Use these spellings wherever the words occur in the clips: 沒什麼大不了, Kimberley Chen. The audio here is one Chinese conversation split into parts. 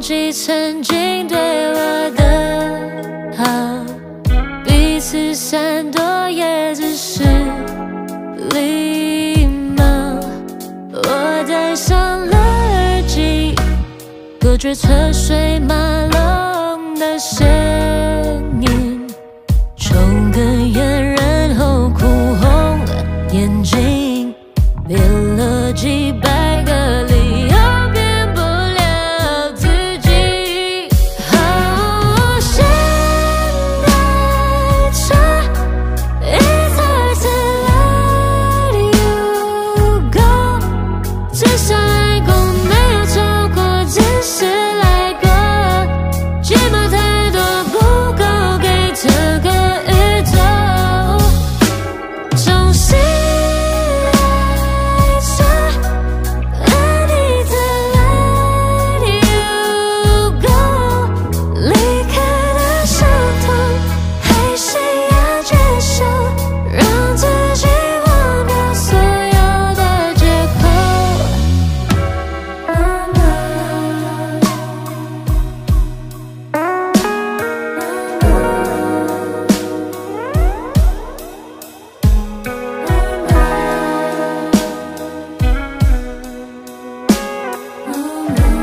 忘记曾经对我的好，彼此闪躲也只是礼貌。我戴上了耳机，隔绝车水马龙的声音，抽根烟然后哭红了眼睛，编了几百个理由。 没什么大不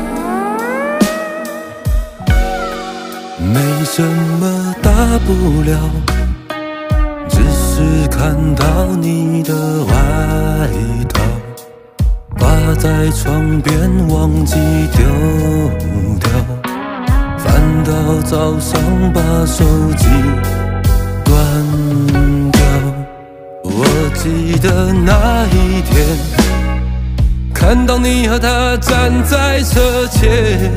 了，只是看到你的外套，挂在床边忘记丢掉，翻到早上把手机关掉。我记得那一天，看到你和他站在车前。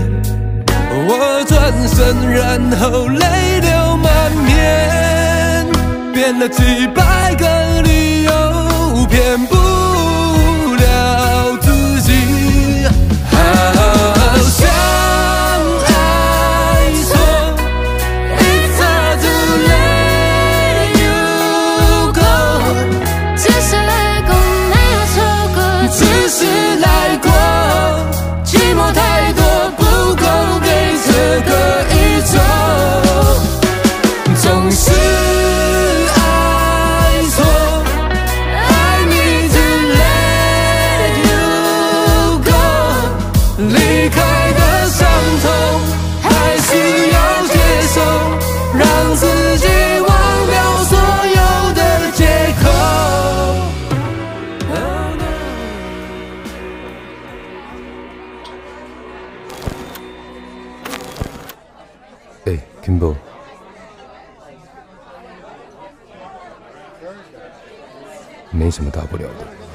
我转身，然后泪流满面，编了几百个理由，骗不了自己。好想。 哎 ，Kimbo， 没什么大不了的。